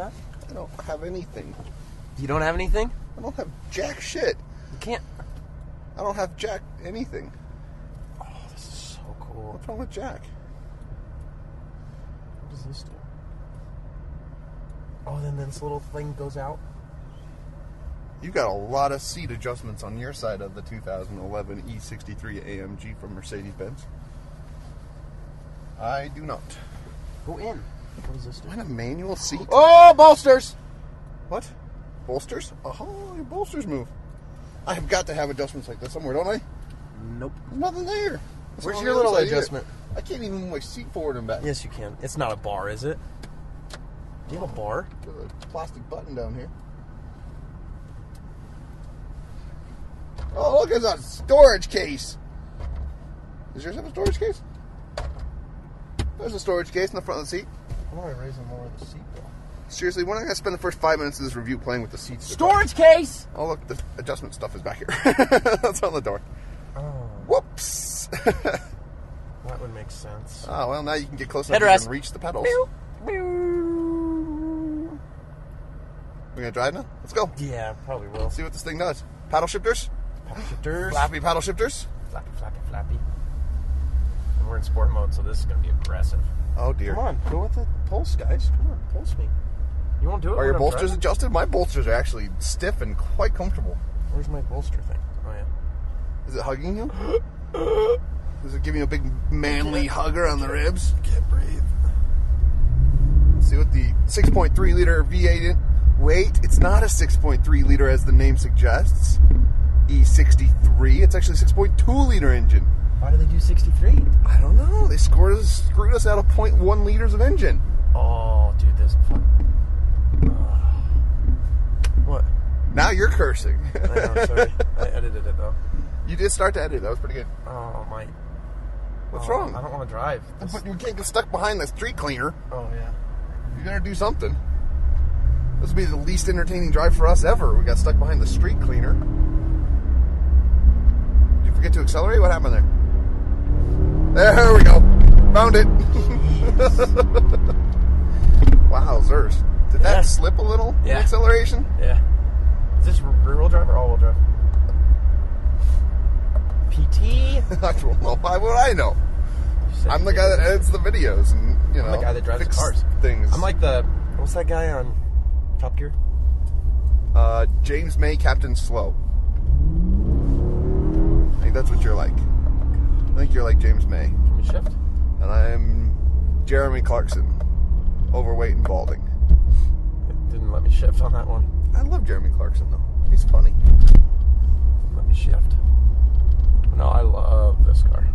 that? I don't have anything. You don't have anything? I don't have jack shit. You can't. I don't have jack anything. Oh, this is so cool. What's wrong with jack? What does this do? Oh, then this little thing goes out. You got a lot of seat adjustments on your side of the 2011 E63 AMG from Mercedes-Benz. I do not. Go in. What does this do? What, a manual seat? Oh, bolsters! What? Bolsters? Oh, your bolsters move. I have got to have adjustments like that somewhere, don't I? Nope. There's nothing there. Where's your little adjustment? I can't even move my seat forward and back. Yes, you can. It's not a bar, is it? Do you have a bar? There's a plastic button down here. Oh, look, it's a storage case. Does yours have a storage case? There's a storage case in the front of the seat. I'm already raising more of the seat, though. Seriously, we're not going to spend the first 5 minutes of this review playing with the seats. Storage case! Oh, look, the adjustment stuff is back here. That's on the door. Oh. Whoops! That would make sense. Oh, well, now you can get close enough and reach the pedals. Meow. Meow. We're going to drive now? Let's go. Yeah, probably will. Let's see what this thing does. Paddle shifters? Paddle shifters. Flappy paddle shifters? Flappy, flappy, flappy. And we're in sport mode, so this is going to be aggressive. Oh, dear. Come on, go with the pulse, guys. Come on, pulse me. You won't do it. Are your bolsters adjusted? My bolsters are actually stiff and quite comfortable. Where's my bolster thing? Oh, yeah. Is it hugging you? Is it giving you a big manly hugger on the ribs? I can't breathe. Let's see what the 6.3 liter V8 in. Wait, it's not a 6.3 liter as the name suggests. E63. It's actually a 6.2 liter engine. Why do they do 63? I don't know. They screwed us out of 0.1 liters of engine. Oh, dude, this What? Now you're cursing. I know, sorry. I edited it, though. You did start to edit. That was pretty good. Oh, my. What's wrong? I don't want to drive. But you can't get stuck behind the street cleaner. Oh, yeah. You better do something. This would be the least entertaining drive for us ever. We got stuck behind the street cleaner. Did you forget to accelerate? What happened there? There we go. Found it. Wowzers. Did that slip a little in acceleration? Yeah. Is this rear-wheel drive or all-wheel drive? PT? I don't know. Why would I know? I'm the guy that edits the videos and, you know, I'm the guy that drives the cars. Things. I'm like the... What's that guy on Top Gear? James May, Captain Slow. I think that's what you're like. I think you're like James May. Can we shift? And I'm Jeremy Clarkson, overweight and balding. It didn't let me shift on that one. I love Jeremy Clarkson, though. He's funny. Let me shift. No, I love this car.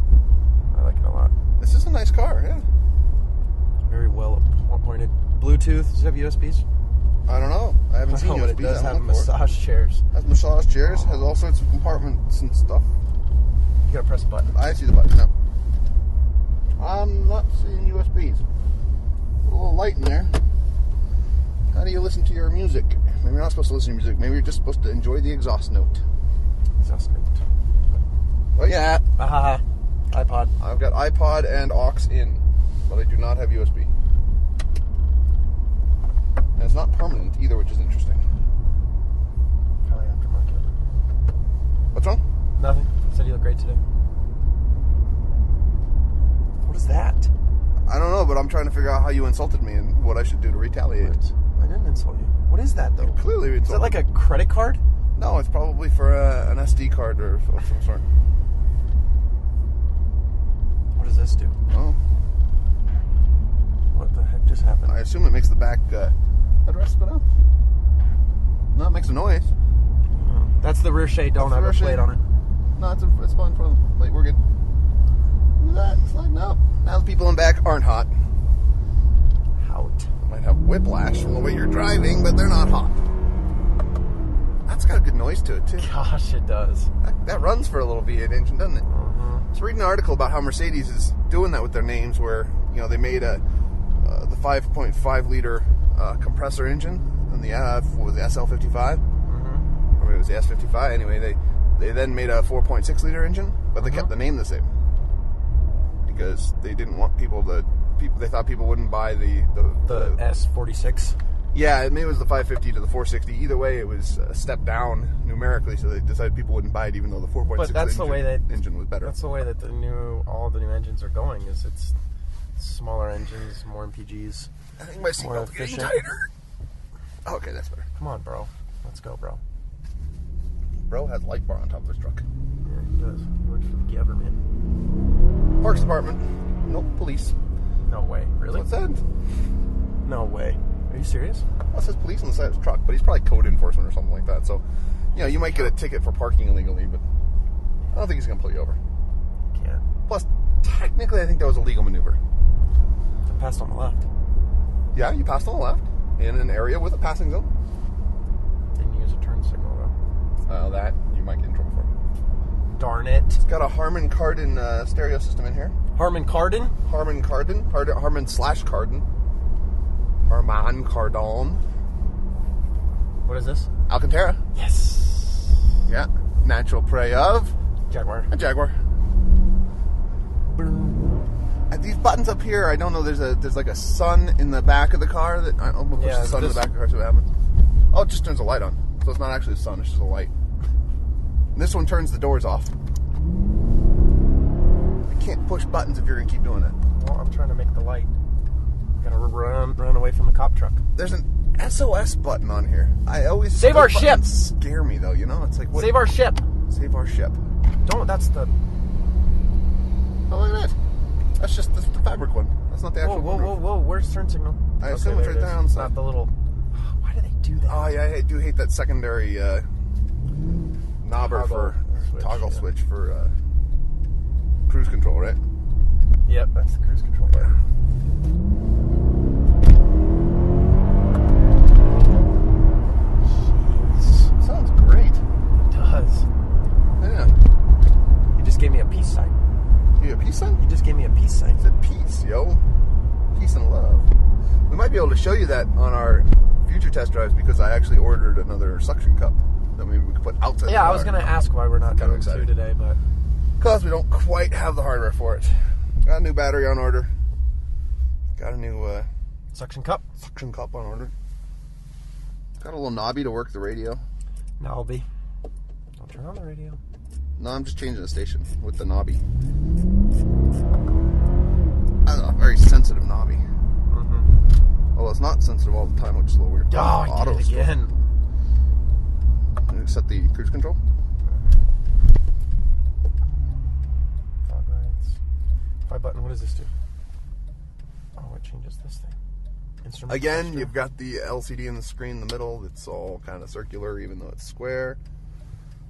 I like it a lot. This is a nice car, yeah. Very well appointed. Bluetooth. Does it have USBs? I don't know. I haven't seen USBs. It does have massage chairs. Has massage chairs. Has all sorts of compartments and stuff. You gotta press the button. I see the button. No. I'm not seeing USBs. A little light in there. How do you listen to your music? Maybe you're not supposed to listen to music. Maybe you're just supposed to enjoy the exhaust note. Exhaust note. Right? Yeah. iPod. I've got iPod and aux in, but I do not have USB. And it's not permanent either, which is interesting. Probably aftermarket. What's wrong? Nothing. Said you look great today. What is that? I don't know, but I'm trying to figure out how you insulted me and what I should do to retaliate. What? I didn't insult you. What is that, though? Clearly insulted. Is that like a credit card? No, it's probably for an SD card or some sort. What does this do? Oh. What the heck just happened? I assume it makes the back headrest go down. No, it makes a noise. Oh. That's the rear shade. Don't ever plate on it. No, it's fun in front of the plate. We're good. Look at that. It's sliding up. Now the people in back aren't hot. Hot. Might have whiplash from the way you're driving, but they're not hot. That's got a good noise to it, too. Gosh, it does. That runs for a little V8 engine, doesn't it? I was reading an article about how Mercedes is doing that with their names, where, you know, they made the 5.5 liter compressor engine and the was the SL55, or maybe it was the S55. Anyway, they then made a 4.6 liter engine, but they kept the name the same because they didn't want people to. They thought people wouldn't buy the S46. Yeah, I mean, it was the 550 to the 460. Either way, it was a step down numerically, so they decided people wouldn't buy it, even though the 4.6 engine was better. That's the way that the new all the new engines are going. Is it's smaller engines, more MPGs. I think my seatbelt's getting tighter. Oh, okay, that's better. Come on, bro. Let's go, bro. Bro has light bar on top of his truck. Yeah, he does. He works for the government. Parks Department. Nope, police. No way. Really? That's what it said. No way. Are you serious? Well, it says police on the side of his truck, but he's probably code enforcement or something like that. So, you know, you might get a ticket for parking illegally, but I don't think he's going to pull you over. You can't. Plus, technically, I think that was a legal maneuver. I passed on the left. Yeah, you passed on the left in an area with a passing zone. Didn't use a turn signal, though. Oh, that you might get in trouble for. Darn it. It's got a Harman Kardon stereo system in here. Harman Kardon? Harman Kardon. Harman/Kardon. Harman Kardon. What is this? Alcantara. Yes. Yeah. Natural prey of Jaguar. A Jaguar. And these buttons up here, I don't know. There's like a sun in the back of the car that I almost push the sun in the back of the car. So what happens? Oh, it just turns the light on. So it's not actually the sun; it's just a light. And this one turns the doors off. I can't push buttons if you're gonna keep doing it. Well, I'm trying to make the light. Gonna run away from the cop truck. There's an SOS button on here. I always save our ship. Scare me though, you know. It's like what, save our ship. Save our ship. Don't. That's the. Oh look at that. That's just the fabric one. That's not the actual. Whoa, whoa, whoa! Where's turn signal? I assume it's right there on the side. Not the little. Why do they do that? Oh yeah, I do hate that secondary knobber for toggle switch for cruise control, right? Yep, that's the cruise control button. Show you that on our future test drives because I actually ordered another suction cup that maybe we could put outside. Yeah, I was going to ask why we're not doing two today, but because we don't quite have the hardware for it. Got a new battery on order. Got a new suction cup. Suction cup on order. Got a little knobby to work the radio. Knobby. Don't turn on the radio. No, I'm just changing the station with the knobby. I don't know, very sensitive knobby. Well, it's not sensitive all the time, which is a little weird. Oh, I did it again. I'm going to set the cruise control. Fog lights. 5 button, what does this do? Oh, it changes this thing. Instrument again, you've got the LCD in the screen in the middle. It's all kind of circular, even though it's square.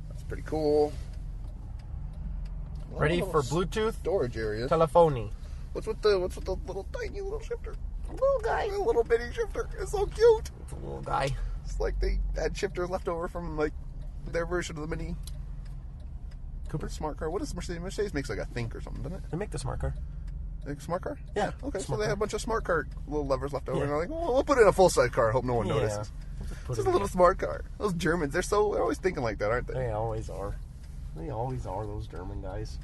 That's pretty cool. Ready for Bluetooth? Storage area. Telephony. What's with the little tiny little shifter? Little guy, a little bitty shifter. It's so cute. It's a little guy. It's like they had shifters left over from like their version of the Mini Cooper smart car. What is Mercedes? Mercedes makes like a Think or something, doesn't it? They make the smart car. They make a smart car? Yeah. Okay, so they have a bunch of smart car little levers left over, and they're like, well, we'll put it in a full size car. Hope no one notices. It's just a little smart car. Those Germans, they're always thinking like that, aren't they? They always are. They always are. Those German guys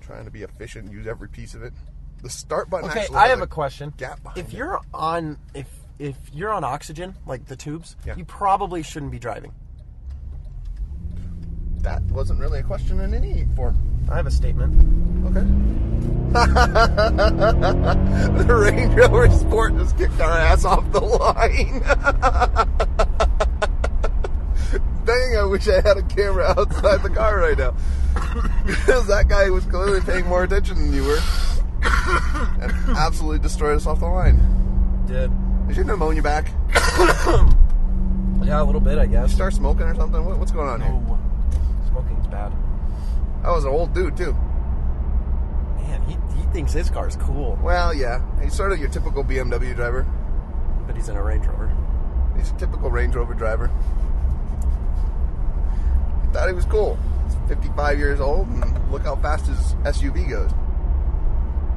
trying to be efficient, use every piece of it. The start button. Okay, I have a question. If you're on if you're on oxygen, like the tubes, you probably shouldn't be driving. That wasn't really a question in any form. I have a statement. Okay. The Range Rover Sport just kicked our ass off the line. Dang, I wish I had a camera outside the car right now. Because that guy was clearly paying more attention than you were. And absolutely destroyed us off the line. Did. Is your pneumonia back? Yeah, a little bit, I guess. Did you start smoking or something? What's going on here? Smoking's bad. That was an old dude, too. Man, he thinks his car's cool. Well, yeah. He's sort of your typical BMW driver. But he's in a Range Rover. He's a typical Range Rover driver. He thought he was cool. He's 55 years old, and look how fast his SUV goes.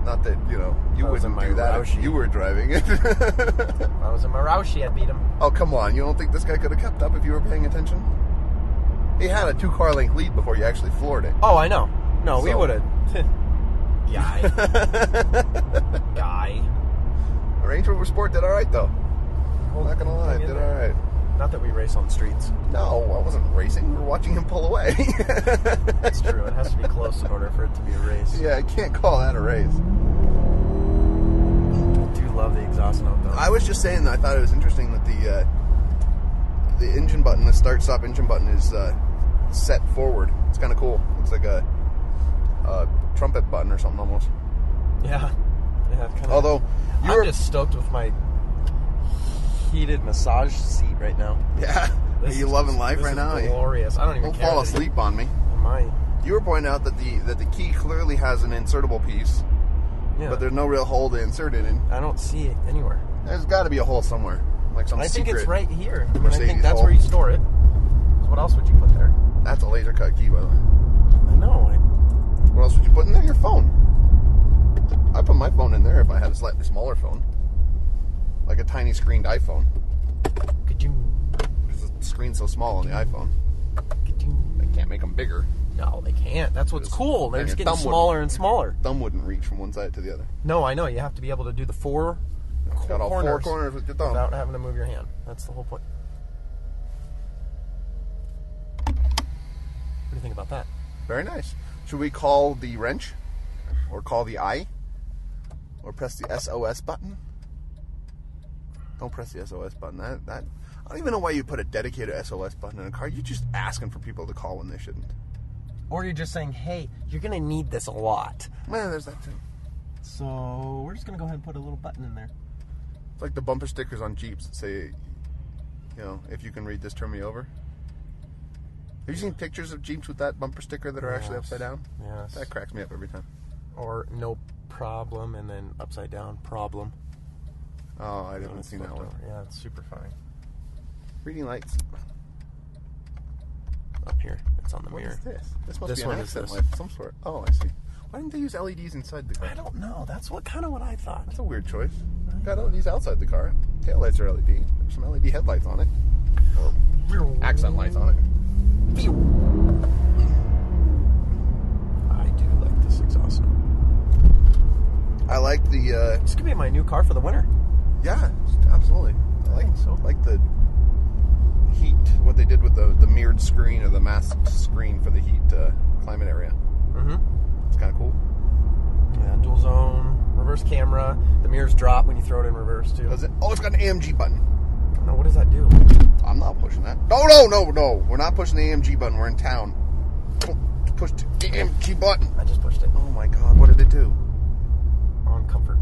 Not that, you know, you wouldn't do that if you were driving it. I was in my Roushie, I beat him. Oh, come on. You don't think this guy could have kept up if you were paying attention? He had a 2-car length lead before you actually floored it. Oh, I know. No, so. We would have. Guy. Range Rover Sport did all right, though. whole heck of a lot. Did all right. Not that we race on the streets. No, I wasn't racing. We were watching him pull away. That's true. It has to be close in order for it to be a race. Yeah, I can't call that a race. I do love the exhaust note, though. I was just saying that I thought it was interesting that the engine button, the start-stop engine button, is set forward. It's kind of cool. It's like a trumpet button or something almost. Yeah. Yeah, although I'm just stoked with my heated massage seat right now. Yeah. Are you loving life right now? This is glorious. I don't even care. Don't fall asleep on me. Am I? You were pointing out that the key clearly has an insertable piece, yeah, but there's no real hole to insert it in. I don't see it anywhere. There's got to be a hole somewhere, like some secret. I think it's right here. I mean, I think that's where you store it. What else would you put there? That's a laser cut key, by the way. I know. What else would you put in there? Your phone. I put my phone in there if I had a slightly smaller phone, like a tiny screened iPhone. Could you? There's a screen so small on the iPhone. Could you? They can't make them bigger. No, they can't. That's what's cool. They're just getting smaller and smaller. Thumb wouldn't reach from one side to the other. No, I know. You have to be able to do the four corners. Got all four corners with your thumb without having to move your hand. That's the whole point. What do you think about that? Very nice. Should we call the wrench, or call the eye? Or press the SOS button. Don't press the SOS button. I don't even know why you put a dedicated SOS button in a car. You're just asking for people to call when they shouldn't. Or you're just saying, hey, you're going to need this a lot. Well, there's that too. So we're just going to go ahead and put a little button in there. It's like the bumper stickers on Jeeps that say, you know, if you can read this, turn me over. Have you seen pictures of Jeeps with that bumper sticker that are actually upside down? Yes. That cracks me up every time. Or no problem, and then upside down problem. Oh, I haven't seen that one. Yeah, it's super funny. Reading lights up here. It's on the mirror. What is this? This must be an accent light of some sort. Oh, I see. Why didn't they use LEDs inside the car? I don't know. That's what I thought. That's a weird choice. Got LEDs outside the car. Tail lights are LED. There's some LED headlights on it. Or accent lights on it. I do like this exhaust. I like the... this could be my new car for the winter. Yeah, absolutely. I like the heat, what they did with the mirrored screen or the masked screen for the heat climate area. Mm-hmm. It's kind of cool. Yeah, dual zone, reverse camera. The mirrors drop when you throw it in reverse, too. Does it? Oh, it's got an AMG button. I don't know. What does that do? I'm not pushing that. No, no, no, no. We're not pushing the AMG button. We're in town. Push the AMG button. I just pushed it. Oh, my God. What did it do? Comfort.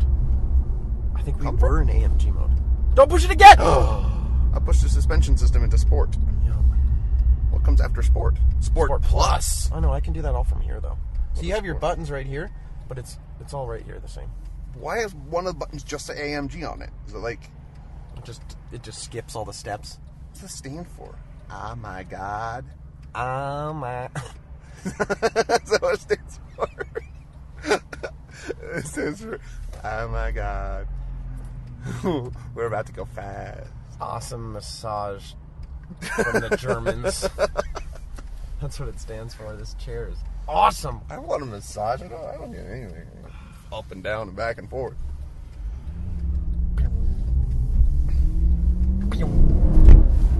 I think we were in AMG mode. Don't push it again! I pushed the suspension system into sport. Yep. What comes after sport? Sport Plus! I know, I can do that all from here, though. So you have your buttons right here, but it's all right here the same. Why is one of the buttons just the AMG on it? Is it like... It just skips all the steps. What's this stand for? Oh my God. Oh my... That's what it stands for. It says, oh my God, we're about to go fast. Awesome massage from the Germans. That's what it stands for. This chair is awesome. I want a massage. I don't get anything. Up and down and back and forth.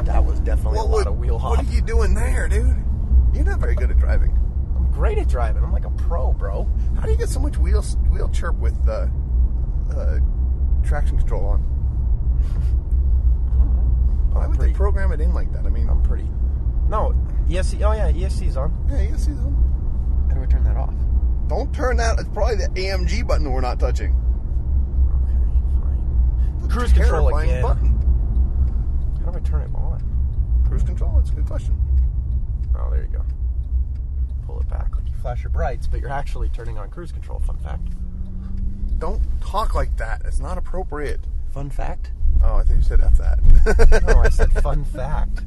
That was definitely a lot of wheel hop. What are you doing there, dude? You're not very good at driving. Great at driving. I'm like a pro, bro. How do you get so much wheel chirp with traction control on? Why would they program it in like that? I mean, I'm pretty. No, ESC. Oh yeah, ESC's on. Yeah, ESC's on. How do I turn that off? Don't turn that. It's probably the AMG button that we're not touching. Okay, fine. The cruise control again. Button. How do I turn it on? Cruise control. That's a good question. Oh, there you go. Pull it back like you flash your brights, but you're actually turning on cruise control. Fun fact. Don't talk like that. It's not appropriate. Fun fact? Oh, I thought you said F that. No, I said fun fact.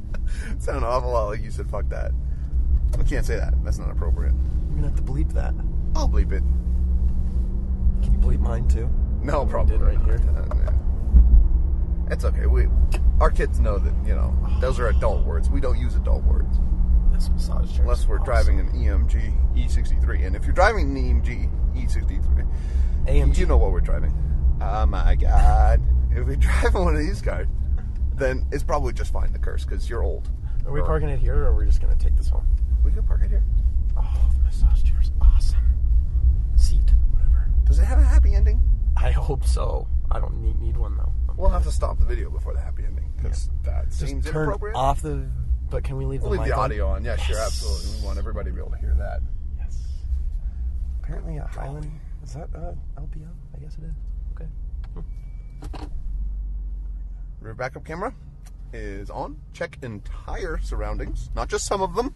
It sounded an awful lot like you said fuck that. I can't say that. That's not appropriate. You're going to have to bleep that. I'll bleep it. Can you bleep mine too? No, probably not. Right here. It's okay. Our kids know that, you know, those are adult words. We don't use adult words. Unless we're driving an EMG E63. And if you're driving an EMG E63, AMG, you know what we're driving. Oh my God. If we drive one of these cars, then it's probably just fine to curse because you're old. Are we parking it here, or are we just going to take this home? We can park it here. Oh, the massage chair's awesome. Seat, whatever. Does it have a happy ending? I hope so. I don't need one, though. We'll have to stop the video before the happy ending, because that seems inappropriate. Turn off the... But can we leave the mic on? Leave the audio on. Yeah, sure, absolutely. We want everybody to be able to hear that. Yes. Apparently a Highland... Is that LPO? I guess it is. Okay. Rear backup camera is on. Check entire surroundings, not just some of them.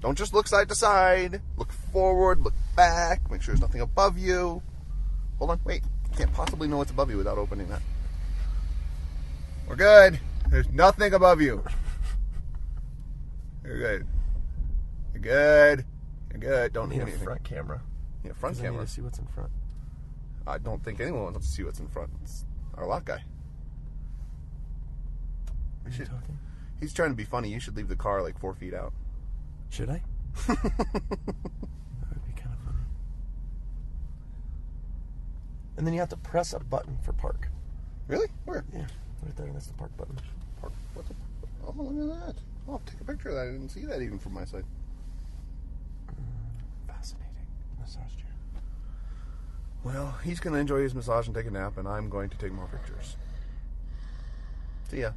Don't just look side to side. Look forward, look back. Make sure there's nothing above you. Hold on, wait. You can't possibly know what's above you without opening that. We're good. There's nothing above you. You're good. You're good. You're good. Don't need anything. Front camera. Yeah, front camera. I need to see what's in front. I don't think anyone wants to see what's in front. It's our lot guy. Are you talking? He's trying to be funny. You should leave the car like 4 feet out. Should I? That would be kind of funny. And then you have to press a button for park. Really? Where? Yeah, right there. That's the park button. Park. What's the park button? Oh, look at that. I'll take a picture of that. I didn't see that even from my side. Fascinating. Massage chair. Well, he's going to enjoy his massage and take a nap, and I'm going to take more pictures. See ya.